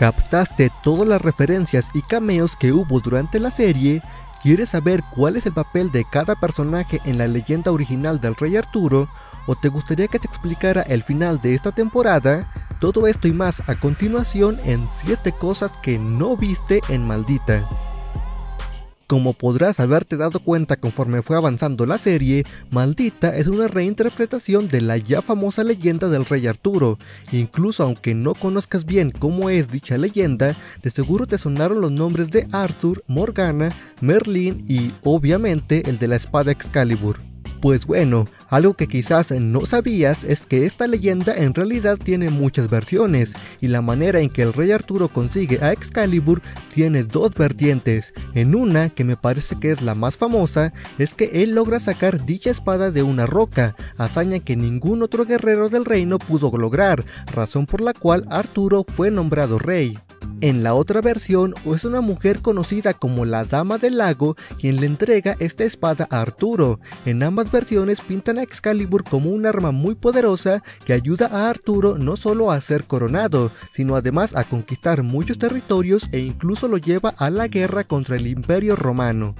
¿Captaste todas las referencias y cameos que hubo durante la serie? ¿Quieres saber cuál es el papel de cada personaje en la leyenda original del Rey Arturo? ¿O te gustaría que te explicara el final de esta temporada? Todo esto y más a continuación en 7 cosas que no viste en Maldita. Como podrás haberte dado cuenta conforme fue avanzando la serie, Maldita es una reinterpretación de la ya famosa leyenda del Rey Arturo. Incluso aunque no conozcas bien cómo es dicha leyenda, de seguro te sonaron los nombres de Arthur, Morgana, Merlín y, obviamente, el de la espada Excalibur. Pues bueno, algo que quizás no sabías es que esta leyenda en realidad tiene muchas versiones, y la manera en que el Rey Arturo consigue a Excalibur tiene dos vertientes. En una, que me parece que es la más famosa, es que él logra sacar dicha espada de una roca, hazaña que ningún otro guerrero del reino pudo lograr, razón por la cual Arturo fue nombrado rey. En la otra versión es una mujer conocida como la Dama del Lago quien le entrega esta espada a Arturo. En ambas versiones pintan a Excalibur como un arma muy poderosa que ayuda a Arturo no solo a ser coronado, sino además a conquistar muchos territorios e incluso lo lleva a la guerra contra el Imperio Romano.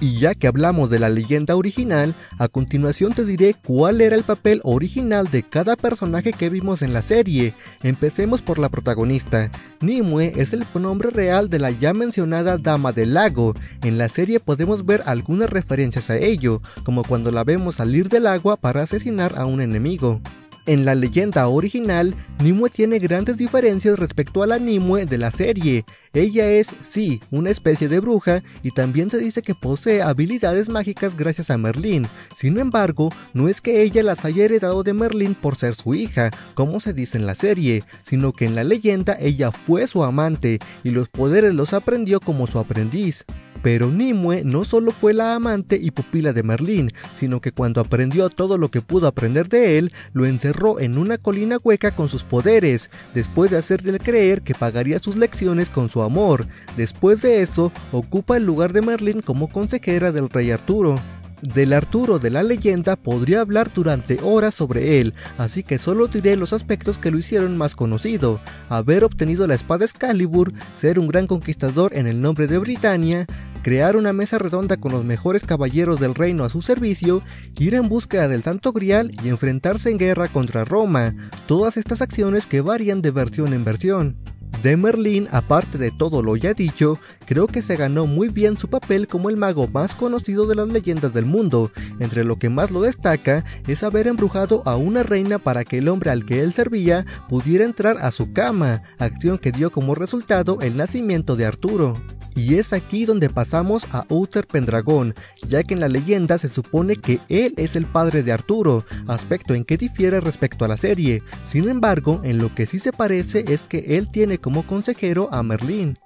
Y ya que hablamos de la leyenda original, a continuación te diré cuál era el papel original de cada personaje que vimos en la serie. Empecemos por la protagonista. Nimue es el nombre real de la ya mencionada Dama del Lago. En la serie podemos ver algunas referencias a ello, como cuando la vemos salir del agua para asesinar a un enemigo. En la leyenda original, Nimue tiene grandes diferencias respecto a la Nimue de la serie. Ella es, sí, una especie de bruja y también se dice que posee habilidades mágicas gracias a Merlín. Sin embargo, no es que ella las haya heredado de Merlín por ser su hija, como se dice en la serie, sino que en la leyenda ella fue su amante y los poderes los aprendió como su aprendiz. Pero Nimue no solo fue la amante y pupila de Merlín, sino que cuando aprendió todo lo que pudo aprender de él, lo encerró en una colina hueca con sus poderes, después de hacerle creer que pagaría sus lecciones con su amor. Después de eso, ocupa el lugar de Merlín como consejera del Rey Arturo. Del Arturo de la leyenda podría hablar durante horas sobre él, así que solo diré los aspectos que lo hicieron más conocido: haber obtenido la espada Excalibur, ser un gran conquistador en el nombre de Britania, crear una mesa redonda con los mejores caballeros del reino a su servicio, ir en búsqueda del Santo Grial y enfrentarse en guerra contra Roma, todas estas acciones que varían de versión en versión. De Merlín, aparte de todo lo ya dicho, creo que se ganó muy bien su papel como el mago más conocido de las leyendas del mundo. Entre lo que más lo destaca es haber embrujado a una reina para que el hombre al que él servía pudiera entrar a su cama, acción que dio como resultado el nacimiento de Arturo. Y es aquí donde pasamos a Uther Pendragon, ya que en la leyenda se supone que él es el padre de Arturo, aspecto en que difiere respecto a la serie. Sin embargo, en lo que sí se parece es que él tiene como consejero a Merlín.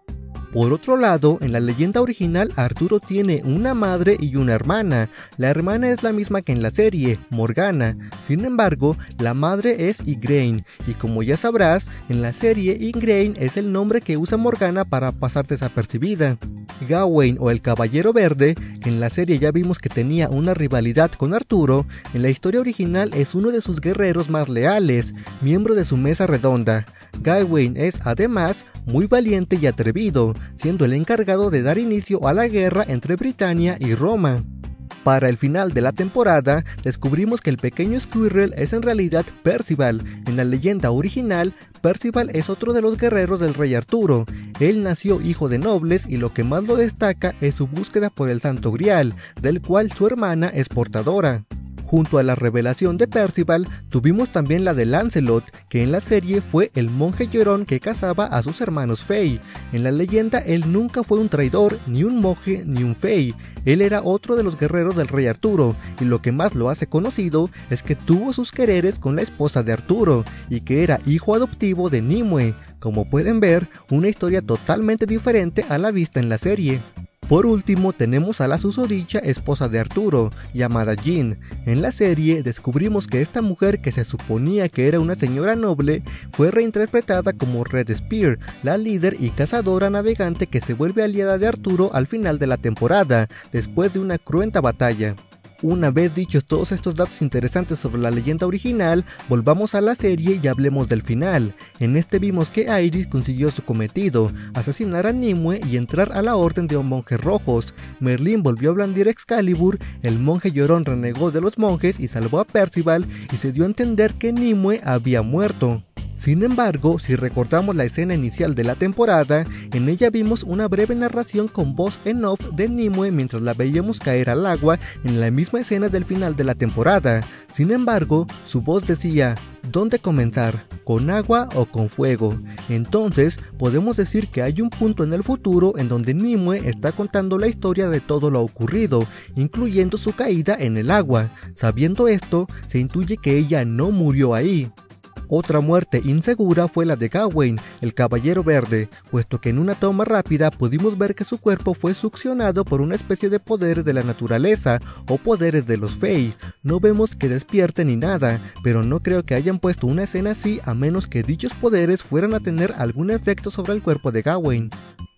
Por otro lado, en la leyenda original Arturo tiene una madre y una hermana. La hermana es la misma que en la serie, Morgana. Sin embargo, la madre es Igraine, y como ya sabrás, en la serie Igraine es el nombre que usa Morgana para pasar desapercibida. Gawain o el Caballero Verde, que en la serie ya vimos que tenía una rivalidad con Arturo, en la historia original es uno de sus guerreros más leales, miembro de su mesa redonda. Gawain es además muy valiente y atrevido, siendo el encargado de dar inicio a la guerra entre Britania y Roma. Para el final de la temporada, descubrimos que el pequeño Squirrel es en realidad Percival. En la leyenda original, Percival es otro de los guerreros del Rey Arturo. Él nació hijo de nobles y lo que más lo destaca es su búsqueda por el Santo Grial, del cual su hermana es portadora. Junto a la revelación de Percival, tuvimos también la de Lancelot, que en la serie fue el monje llorón que casaba a sus hermanos Fey. En la leyenda él nunca fue un traidor, ni un monje, ni un Fey. Él era otro de los guerreros del Rey Arturo, y lo que más lo hace conocido es que tuvo sus quereres con la esposa de Arturo, y que era hijo adoptivo de Nimue. Como pueden ver, una historia totalmente diferente a la vista en la serie. Por último tenemos a la susodicha esposa de Arturo, llamada Jean. En la serie descubrimos que esta mujer que se suponía que era una señora noble, fue reinterpretada como Red Spear, la líder y cazadora navegante que se vuelve aliada de Arturo al final de la temporada, después de una cruenta batalla. Una vez dichos todos estos datos interesantes sobre la leyenda original, volvamos a la serie y hablemos del final. En este vimos que Iris consiguió su cometido, asesinar a Nimue y entrar a la orden de los monjes rojos. Merlín volvió a blandir Excalibur, el monje llorón renegó de los monjes y salvó a Percival, y se dio a entender que Nimue había muerto. Sin embargo, si recordamos la escena inicial de la temporada, en ella vimos una breve narración con voz en off de Nimue mientras la veíamos caer al agua en la misma escena del final de la temporada. Sin embargo, su voz decía: ¿dónde comenzar? ¿Con agua o con fuego? Entonces, podemos decir que hay un punto en el futuro en donde Nimue está contando la historia de todo lo ocurrido, incluyendo su caída en el agua. Sabiendo esto, se intuye que ella no murió ahí. Otra muerte insegura fue la de Gawain, el caballero verde, puesto que en una toma rápida pudimos ver que su cuerpo fue succionado por una especie de poderes de la naturaleza o poderes de los Fey. No vemos que despierte ni nada, pero no creo que hayan puesto una escena así a menos que dichos poderes fueran a tener algún efecto sobre el cuerpo de Gawain.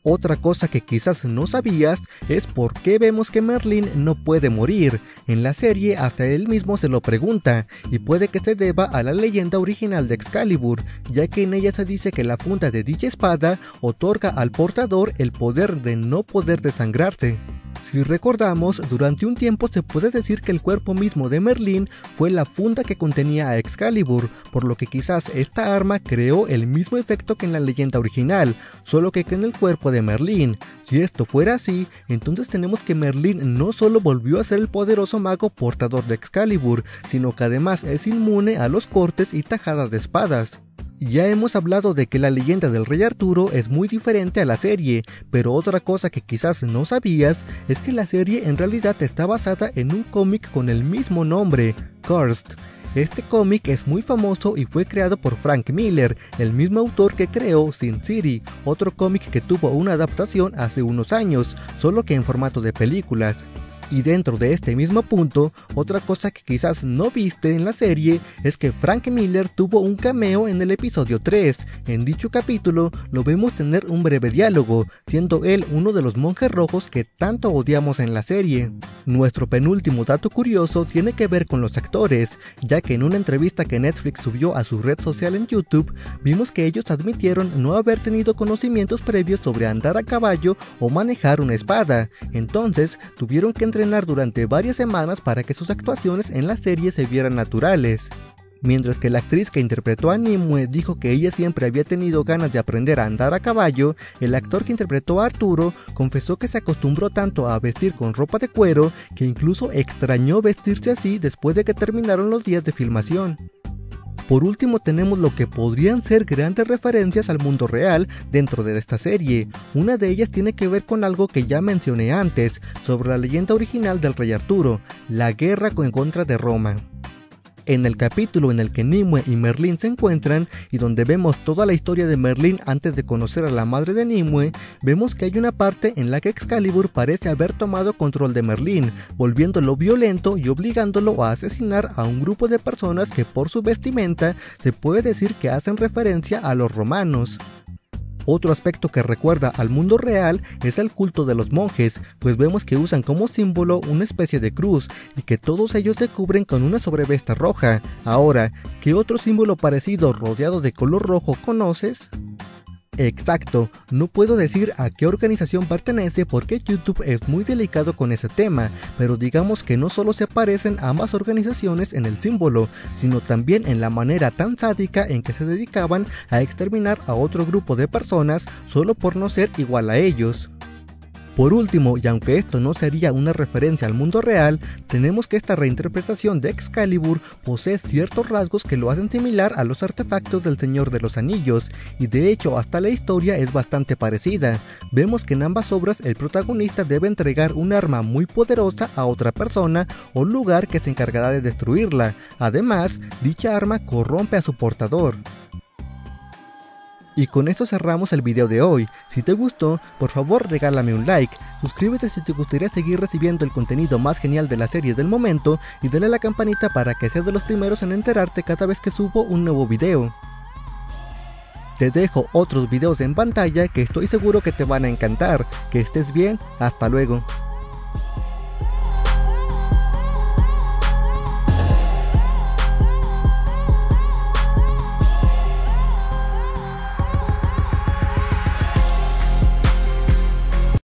Otra cosa que quizás no sabías es por qué vemos que Merlín no puede morir. En la serie hasta él mismo se lo pregunta, y puede que se deba a la leyenda original de Excalibur, ya que en ella se dice que la funda de dicha espada otorga al portador el poder de no poder desangrarse. Si recordamos, durante un tiempo se puede decir que el cuerpo mismo de Merlín fue la funda que contenía a Excalibur, por lo que quizás esta arma creó el mismo efecto que en la leyenda original, solo que en el cuerpo de Merlín. Si esto fuera así, entonces tenemos que Merlín no solo volvió a ser el poderoso mago portador de Excalibur, sino que además es inmune a los cortes y tajadas de espadas. Ya hemos hablado de que la leyenda del Rey Arturo es muy diferente a la serie, pero otra cosa que quizás no sabías es que la serie en realidad está basada en un cómic con el mismo nombre, Cursed. Este cómic es muy famoso y fue creado por Frank Miller, el mismo autor que creó Sin City, otro cómic que tuvo una adaptación hace unos años, solo que en formato de películas. Y dentro de este mismo punto, otra cosa que quizás no viste en la serie es que Frank Miller tuvo un cameo en el episodio 3. En dicho capítulo lo vemos tener un breve diálogo, siendo él uno de los monjes rojos que tanto odiamos en la serie. Nuestro penúltimo dato curioso tiene que ver con los actores, ya que en una entrevista que Netflix subió a su red social en YouTube, vimos que ellos admitieron no haber tenido conocimientos previos sobre andar a caballo o manejar una espada, entonces tuvieron que entrenar durante varias semanas para que sus actuaciones en la serie se vieran naturales. Mientras que la actriz que interpretó a Nimue dijo que ella siempre había tenido ganas de aprender a andar a caballo, el actor que interpretó a Arturo confesó que se acostumbró tanto a vestir con ropa de cuero que incluso extrañó vestirse así después de que terminaron los días de filmación. Por último tenemos lo que podrían ser grandes referencias al mundo real dentro de esta serie. Una de ellas tiene que ver con algo que ya mencioné antes, sobre la leyenda original del Rey Arturo, la guerra en contra de Roma. En el capítulo en el que Nimue y Merlín se encuentran y donde vemos toda la historia de Merlín antes de conocer a la madre de Nimue, vemos que hay una parte en la que Excalibur parece haber tomado control de Merlín, volviéndolo violento y obligándolo a asesinar a un grupo de personas que por su vestimenta se puede decir que hacen referencia a los romanos. Otro aspecto que recuerda al mundo real es el culto de los monjes, pues vemos que usan como símbolo una especie de cruz y que todos ellos se cubren con una sobrevesta roja. Ahora, ¿qué otro símbolo parecido rodeado de color rojo conoces? Exacto, no puedo decir a qué organización pertenece porque YouTube es muy delicado con ese tema, pero digamos que no solo se parecen ambas organizaciones en el símbolo, sino también en la manera tan sádica en que se dedicaban a exterminar a otro grupo de personas solo por no ser igual a ellos. Por último, y aunque esto no sería una referencia al mundo real, tenemos que esta reinterpretación de Excalibur posee ciertos rasgos que lo hacen similar a los artefactos del Señor de los Anillos, y de hecho hasta la historia es bastante parecida. Vemos que en ambas obras el protagonista debe entregar un arma muy poderosa a otra persona o lugar que se encargará de destruirla. Además, dicha arma corrompe a su portador. Y con esto cerramos el video de hoy. Si te gustó, por favor regálame un like, suscríbete si te gustaría seguir recibiendo el contenido más genial de la serie del momento y dale a la campanita para que seas de los primeros en enterarte cada vez que subo un nuevo video. Te dejo otros videos en pantalla que estoy seguro que te van a encantar. Que estés bien, hasta luego.